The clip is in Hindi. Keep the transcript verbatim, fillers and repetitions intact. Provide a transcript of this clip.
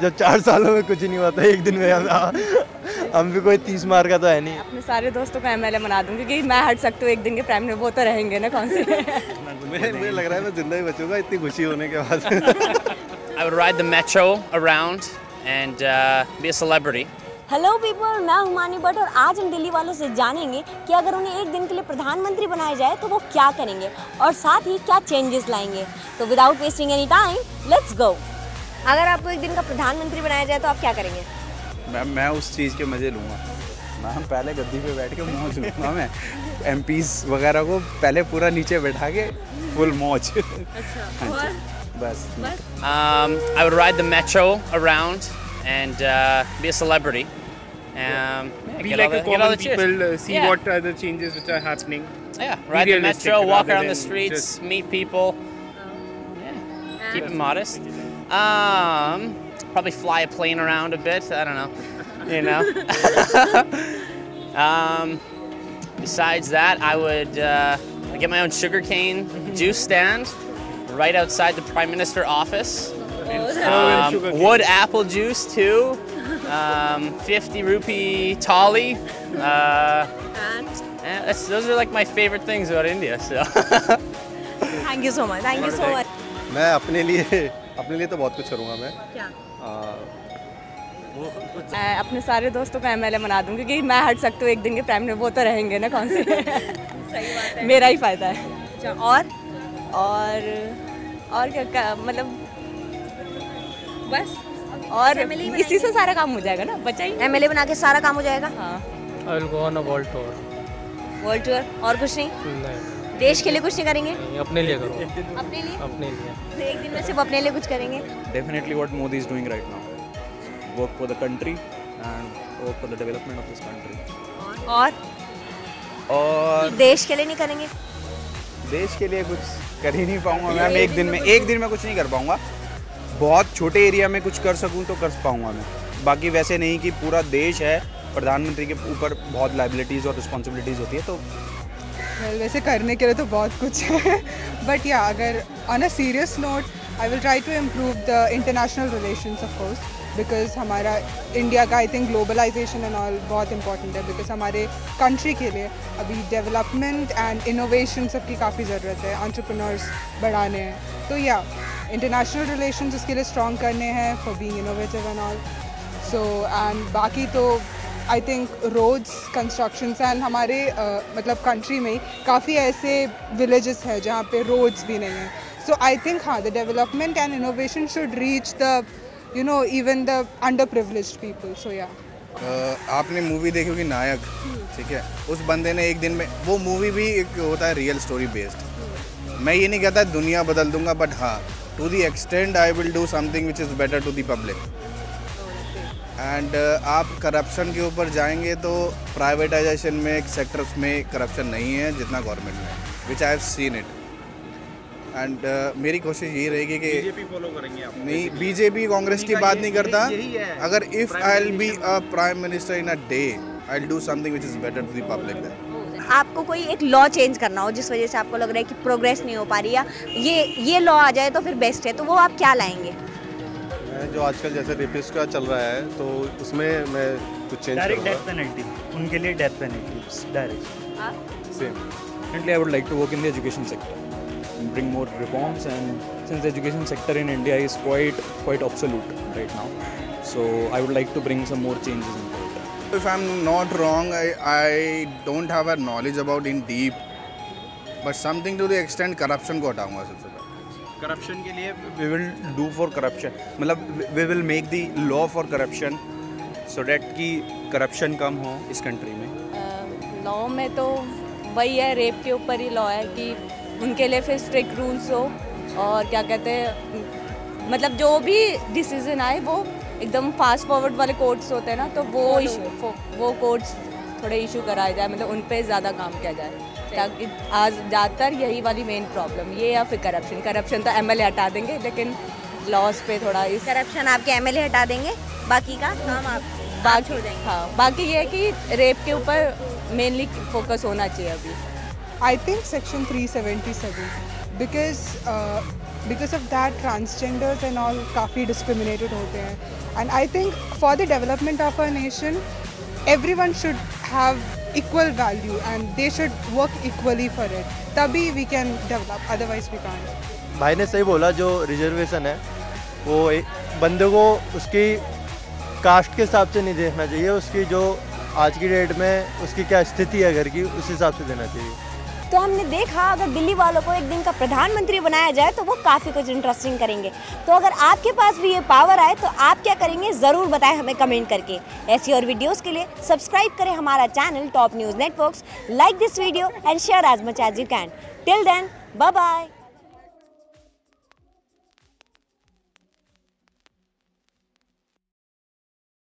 जब चार सालों में कुछ नहीं हुआ था एक दिन में, हम भी कोई तीस मार का तो है नहीं। अपने सारे दोस्तों को एम एल ए बना दूंगी क्योंकि मैं हट सकती हूँ एक दिन के प्राइम में, वो तो रहेंगे ना। कौन से मुझे मुझे लग रहा है मैं जिंदा ही बचूंगा इतनी खुशी होने के बाद। I would ride the metro around and uh, be a celebrity. Hello people, मैं हिमानी भट्ट और आज हम दिल्ली वालों से जानेंगे कि अगर उन्हें एक दिन के लिए प्रधानमंत्री बनाया जाए तो वो क्या करेंगे और साथ ही क्या चेंजेस लाएंगे। तो without wasting any time let's go. अगर आपको एक दिन का प्रधानमंत्री बनाया जाए तो आप क्या करेंगे? मैं मैं उस चीज़ के मज़े लूँगा मैम। पहले गद्दी पे बैठ के मौज लूँगा मैं। एम पीज़ वगैरह को पहले पूरा नीचे बैठा के फुल मौज। अच्छा, और बस। um I would ride the metro around and uh, be a celebrity. um yeah, be like the, a common people, uh, see yeah. what are the changes which are happening. Yeah, ride the metro, walk around the streets, just... meet people. um, yeah, keep it modest. Um probably fly a plane around a bit, I don't know, you know. um besides that, I would uh I'd get my own sugarcane juice stand right outside the Prime Minister office. Um, wood apple juice too. Um fifty rupee tali. Uh and that's, those are like my favorite things about India, so. Thank you so much. Thank you so much. मैं अपने लिए अपने लिए तो बहुत कुछ करूँगा मैं। क्या? आ, वो कुछ आ, अपने सारे दोस्तों को एम एल ए बना दूँगी क्योंकि मैं हट सकती हूँ एक दिन के प्राइम में, वो तो रहेंगे ना। कौन से? सही बात है, मेरा ही फायदा है। और और और क्या, क्या मतलब बस, और इसी से सारा काम हो जाएगा ना। बचा ही एम एल ए बना के सारा काम हो जाएगा। हाँ, वर्ल्ड टूर वर्ल्ड टूर और कुछ नहीं। देश के लिए कुछ नहीं करेंगे? अपने लिए करो। अपने लिए? अपने लिए। तो एक दिन में सिर्फ अपने लिए कुछ करेंगे? Definitely what Modi is doing right now. Work for the country and work for the development of this country. और? और देश के लिए नहीं करेंगे? देश के लिए कुछ कर ही नहीं पाऊंगा मैम। एक दिन में एक दिन में कुछ नहीं कर पाऊंगा। बहुत छोटे एरिया में कुछ कर सकूँ तो कर पाऊंगा मैं। बाकी वैसे नहीं कि पूरा देश है, प्रधानमंत्री के ऊपर बहुत लाइबिलिटीज़ और रिस्पॉन्सिबिलिटीज़ होती है। तो Well, वैसे करने के लिए तो बहुत कुछ है, बट या अगर on a serious note I will try to improve the international relations of course, because हमारा इंडिया का I think globalization and all बहुत इंपॉर्टेंट है, बिकॉज हमारे कंट्री के लिए अभी डेवलपमेंट एंड इनोवेशन सब की काफ़ी ज़रूरत है, एंटरप्रेन्योर्स बढ़ाने हैं। तो या इंटरनेशनल रिलेशंस उसके लिए स्ट्रॉन्ग करने हैं for being innovative and all. So and बाकी तो I think roads, constructions and हमारे uh, मतलब कंट्री में काफ़ी ऐसे विलेजेस हैं जहाँ पे रोड्स भी नहीं हैं। सो आई थिंक हाँ, the development and innovation should reach the you know even the underprivileged people. So yeah आपने मूवी देखी होगी नायक, ठीक है? उस बंदे ने एक दिन में, वो मूवी भी एक होता है रियल स्टोरी बेस्ड। मैं ये नहीं कहता दुनिया बदल दूंगा, बट हाँ, to the extent I will do something which is better to the public. And uh, आप करप्शन के ऊपर जाएंगे तो प्राइवेटाइजेशन में सेक्टर्स में करप्शन नहीं है जितना गवर्नमेंट में, which I have seen it. And मेरी कोशिश ये रहेगी कि बीजेपी फॉलो करेंगे आप। नहीं, बीजेपी कांग्रेस की बात नहीं करता। अगर if I will be a prime minister in a day, I will do something which is better to the public than. आपको कोई एक लॉ चेंज करना हो जिस वजह से आपको लग रहा है कि प्रोग्रेस नहीं हो पा रही, या ये ये लॉ आ जाए तो फिर बेस्ट है, तो वो आप क्या लाएंगे? जो आजकल जैसे रेपिस्ट का चल रहा है तो उसमें मैं कुछ चेंज डायरेक्ट डेथ पेनल्टी, उनके लिए डेथ पेनल्टी डायरेक्ट। आप same definitely I would like to work in the education sector, bring more reforms, and since the education sector in India is quite quite absolute right now, so I would like to bring some more changes in that. If I am not wrong, I don't have a knowledge about in deep, but something to the extent corruption को हटाऊंगा सबसे पहले। करप्शन के लिए we will do for corruption, मतलब we will make the law for corruption so that कि करप्शन कम हो इस कंट्री में। लॉ uh, में तो वही है, रेप के ऊपर ही लॉ है कि उनके लिए फिर स्ट्रिक्ट रूल्स हो, और क्या कहते हैं, मतलब जो भी डिसीजन आए वो एकदम फास्ट फॉरवर्ड वाले कोर्ट्स होते हैं ना, तो वो इशू वो कोर्ट्स थोड़े इशू कराए जाए, मतलब उन पर ज़्यादा काम किया जाए। ताकि आज ज़्यादातर यही वाली मेन प्रॉब्लम ये, या फिर करप्शन। करप्शन तो एम एल ए हटा देंगे, लेकिन लॉस पे थोड़ा इस करप्शन आपके एम एल ए हटा देंगे, बाकी का काम आप बात छोड़ देंगे। हाँ, बाकी ये है कि रेप के ऊपर मेनली फोकस होना चाहिए अभी। I think section three seventy seven because because of that transgenders and all काफ़ी discriminated होते हैं. And I think for the development of our nation, everyone should have equal value and they should work equally for it. तभी we can develop, otherwise we can't. भाई ने सही बोला, जो रिजर्वेशन है वो बंदे को उसकी कास्ट के हिसाब से नहीं देखना चाहिए, उसकी जो आज की डेट में उसकी क्या स्थिति है घर की, उस हिसाब से देना चाहिए. तो हमने देखा, अगर दिल्ली वालों को एक दिन का प्रधानमंत्री बनाया जाए तो वो काफ़ी कुछ इंटरेस्टिंग करेंगे. तो अगर आपके पास भी ये पावर आए तो आप क्या करेंगे, ज़रूर बताएं हमें कमेंट करके. ऐसी और वीडियोस के लिए सब्सक्राइब करें हमारा channel top news networks. Like this video and share as much as you can. Till then, bye bye.